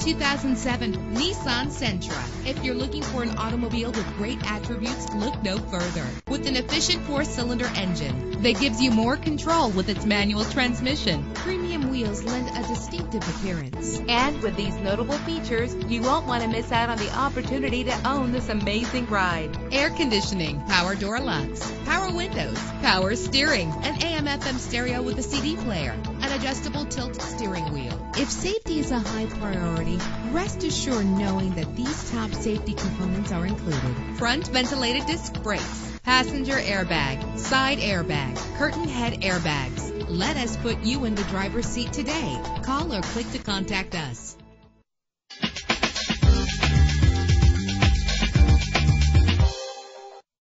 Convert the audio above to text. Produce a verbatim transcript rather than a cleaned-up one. two thousand seven Nissan Sentra. If you're looking for an automobile with great attributes, look no further. With an efficient four-cylinder engine that gives you more control with its manual transmission, premium wheels lend a distinctive appearance. And with these notable features, you won't want to miss out on the opportunity to own this amazing ride. Air conditioning, power door locks, power windows, power steering, an A M F M stereo with a C D player, an adjustable tilt steering wheel. If safety is a high priority, rest assured knowing that these top safety components are included: front ventilated disc brakes, passenger airbag, side airbag, curtain head airbags. Let us put you in the driver's seat today. Call or click to contact us.